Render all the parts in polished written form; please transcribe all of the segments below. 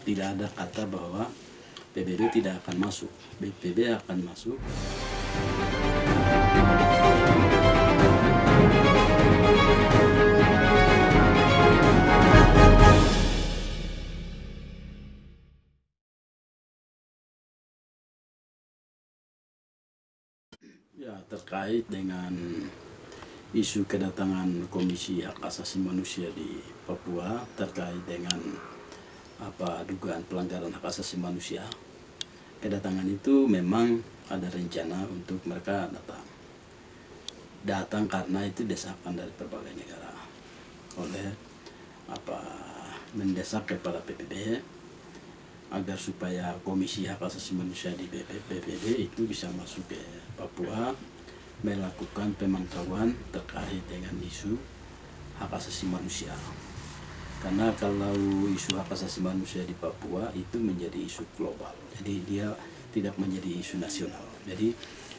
Tidak ada kata bahwa PBB tidak akan masuk. PBB akan masuk. Ya, terkait dengan isu kedatangan Komisi Hak Asasi Manusia di Papua terkait dengan dugaan pelanggaran hak asasi manusia. Kedatangan itu memang ada rencana untuk mereka datang karena itu desakan dari berbagai negara oleh mendesak kepada PBB agar supaya Komisi Hak Asasi Manusia di PBB itu bisa masuk ke Papua melakukan pemantauan terkait dengan isu hak asasi manusia. Karena kalau isu hak asasi manusia di Papua itu menjadi isu global, jadi dia tidak menjadi isu nasional. Jadi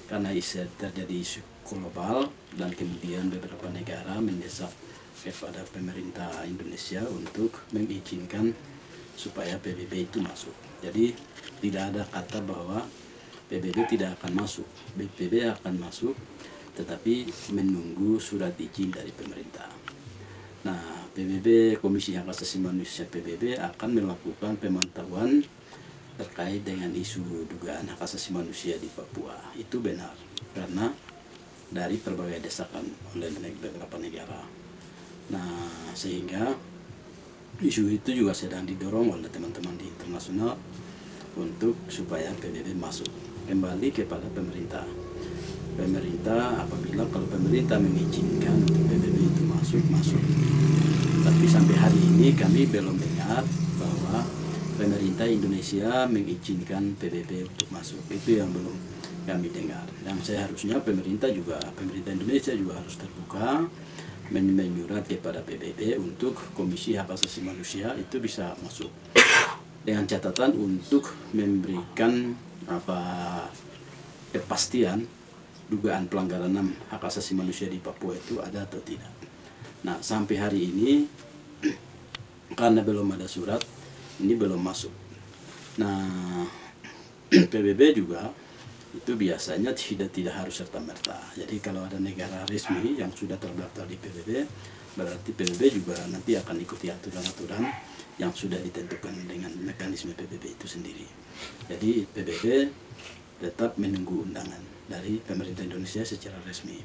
karena terjadi isu global dan kemudian beberapa negara mendesak kepada pemerintah Indonesia untuk mengizinkan supaya PBB itu masuk. Jadi tidak ada kata bahwa PBB tidak akan masuk. PBB akan masuk, tetapi menunggu surat izin dari pemerintah. Nah, Komisi Hak Asasi Manusia PBB akan melakukan pemantauan terkait dengan isu dugaan hak asasi manusia di Papua. Itu benar, karena dari berbagai desakan oleh beberapa negara. Nah, sehingga isu itu juga sedang didorong oleh teman-teman di internasional untuk supaya PBB masuk. Kembali kepada pemerintah. Pemerintah kalau pemerintah mengizinkan PBB itu masuk. Tapi sampai hari ini kami belum dengar bahwa pemerintah Indonesia mengizinkan PBB untuk masuk. Itu yang belum kami dengar. Yang seharusnya pemerintah Indonesia juga harus terbuka menyurat kepada PBB untuk Komisi Hak Asasi Manusia itu bisa masuk. Dengan catatan untuk memberikan kepastian dugaan pelanggaran hak asasi manusia di Papua itu ada atau tidak. Nah, sampai hari ini karena belum ada surat, ini belum masuk. Nah, PBB juga itu biasanya tidak harus serta-merta. Jadi kalau ada negara resmi yang sudah terdaftar di PBB, berarti PBB juga nanti akan ikuti aturan-aturan yang sudah ditentukan dengan mekanisme PBB itu sendiri. Jadi PBB tetap menunggu undangan dari pemerintah Indonesia secara resmi.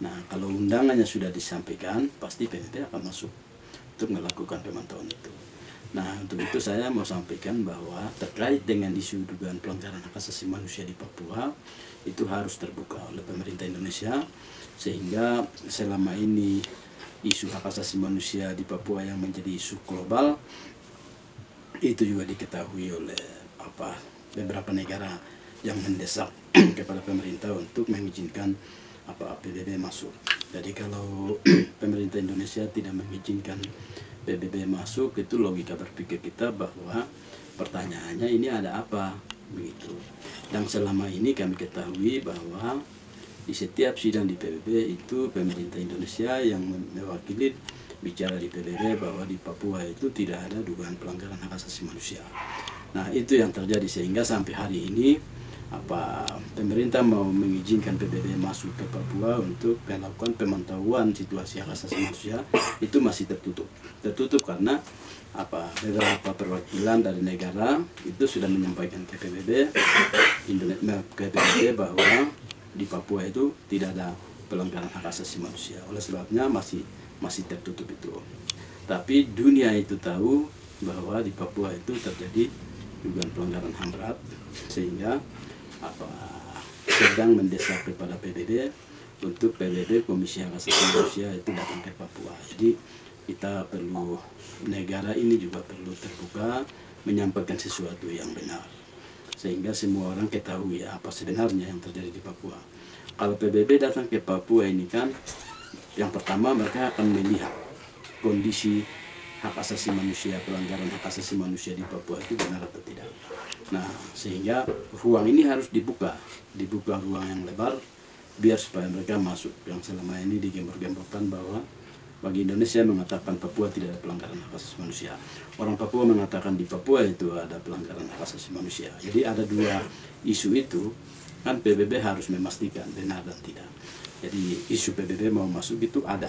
Nah, kalau undangannya sudah disampaikan, pasti PBB akan masuk untuk melakukan pemantauan itu. Nah, untuk itu saya mau sampaikan bahwa terkait dengan isu dugaan pelanggaran hak asasi manusia di Papua itu harus terbuka oleh pemerintah Indonesia, sehingga selama ini isu hak asasi manusia di Papua yang menjadi isu global itu juga diketahui oleh beberapa negara yang mendesak kepada pemerintah untuk mengizinkan PBB masuk. Jadi kalau pemerintah Indonesia tidak mengizinkan PBB masuk, itu logika berpikir kita bahwa pertanyaannya ini ada apa begitu. Dan selama ini kami ketahui bahwa di setiap sidang di PBB itu pemerintah Indonesia yang mewakili bicara di PBB bahwa di Papua itu tidak ada dugaan pelanggaran hak asasi manusia. Nah, itu yang terjadi, sehingga sampai hari ini pemerintah mau mengizinkan PBB masuk ke Papua untuk melakukan pemantauan situasi hak asasi manusia itu masih tertutup karena beberapa perwakilan dari negara itu sudah menyampaikan ke PBB bahwa di Papua itu tidak ada pelanggaran hak asasi manusia. Oleh sebabnya masih tertutup itu. Tapi dunia itu tahu bahwa di Papua itu terjadi dugaan pelanggaran HAM berat, sehingga sedang mendesak kepada PBB untuk Komisi Hak Asasi Manusia itu datang ke Papua. Jadi kita perlu, negara ini juga perlu terbuka menyampaikan sesuatu yang benar, sehingga semua orang ketahui apa sebenarnya yang terjadi di Papua. Kalau PBB datang ke Papua ini kan, yang pertama mereka akan melihat kondisi hak asasi manusia, pelanggaran hak asasi manusia di Papua itu benar atau tidak. Nah, sehingga ruang ini harus dibuka ruang yang lebar, biar supaya mereka masuk. Yang selama ini digembar-gemborkan bahwa bagi Indonesia mengatakan Papua tidak ada pelanggaran hak asasi manusia. Orang Papua mengatakan di Papua itu ada pelanggaran hak asasi manusia. Jadi ada dua isu itu, kan PBB harus memastikan benar dan tidak. Jadi isu PBB mau masuk itu ada,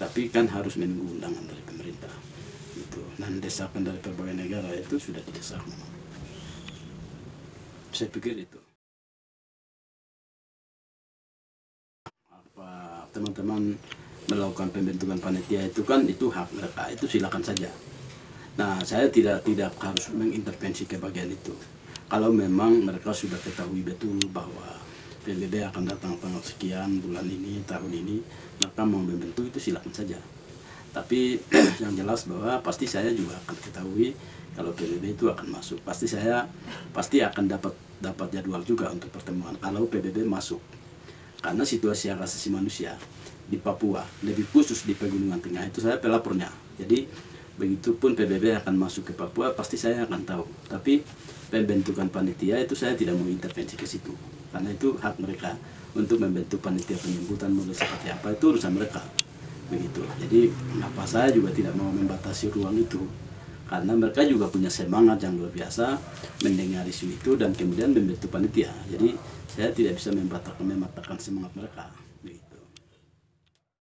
tapi kan harus menunggu undangan dari pemerintah. Itu dan desakan dari berbagai negara itu sudah didesak memang. Saya pikir itu. Teman-teman melakukan pembentukan panitia itu kan itu hak mereka, itu silakan saja. Nah, saya tidak harus mengintervensi ke bagian itu. Kalau memang mereka sudah ketahui betul bahwa PBB akan datang tanggal sekian bulan ini, tahun ini, maka mau membentuk itu silakan saja. Tapi yang jelas bahwa pasti saya juga akan ketahui kalau PBB itu akan masuk. Pasti akan dapat jadwal juga untuk pertemuan kalau PBB masuk. Karena situasi hak asasi manusia di Papua, lebih khusus di Pegunungan Tengah, itu saya pelapornya. Jadi begitu pun PBB akan masuk ke Papua, pasti saya akan tahu. Tapi pembentukan panitia itu saya tidak mau intervensi ke situ. Karena itu hak mereka untuk membentuk panitia penyambutan mulai seperti apa, itu urusan mereka. Begitu. Jadi kenapa saya juga tidak mau membatasi ruang itu. Karena mereka juga punya semangat yang luar biasa mendengar isu itu dan kemudian membentuk panitia. Jadi saya tidak bisa membatalkan semangat mereka.